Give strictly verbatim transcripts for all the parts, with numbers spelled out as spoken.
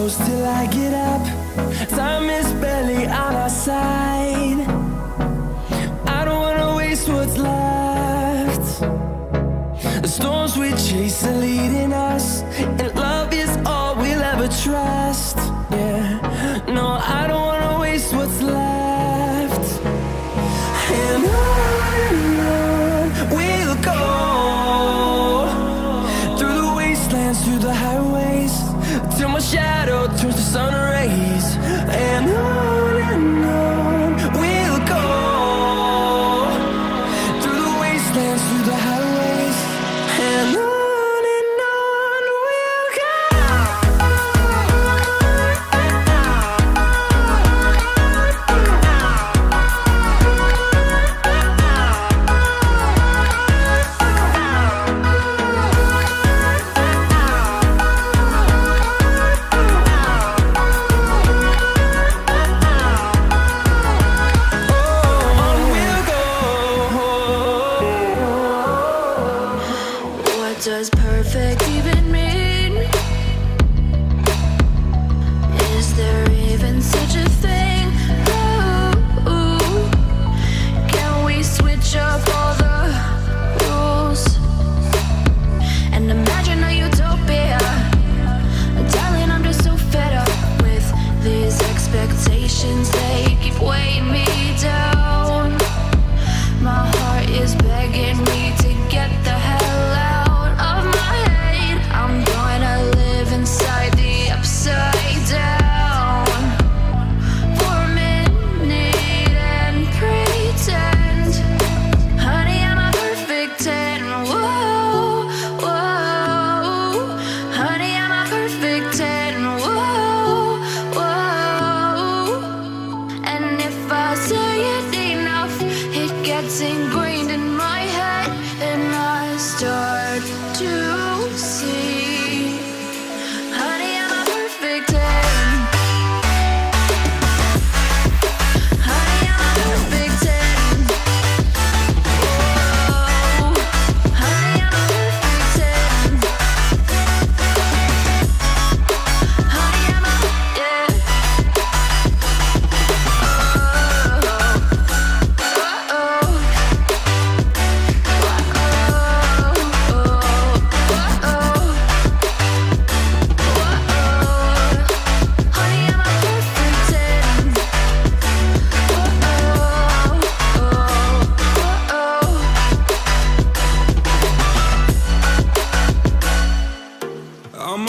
close till I get up. Time is barely on our side. I don't wanna waste what's left. The storms we chase are leading us, and love is all we'll ever trust. Yeah, no, I don't wanna waste what's left. And on we'll go, through the wastelands, through the highways, till my shadow turns to sun rays. And on and on we'll go, through the wastelands, through the highways, and on. Does perfect even mean? Is there even such a thing? Ooh, can we switch up all the rules and imagine a utopia? Darling, I'm just so fed up with these expectations. They keep weighing me down. My heart is begging me to get the hell out. It's ingrained in my head, and I start to see. Honey, I'm a perfect ten. Honey, I'm a perfect ten. Whoa. Honey, I'm a perfect ten. Honey, I'm a yeah. Oh. I'm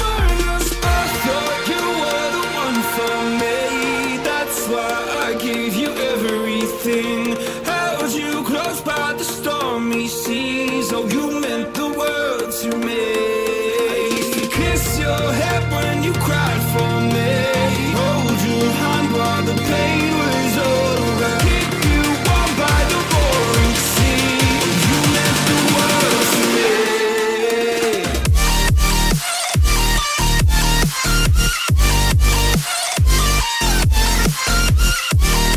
burn us. I thought you were the one for me. That's why I gave you everything.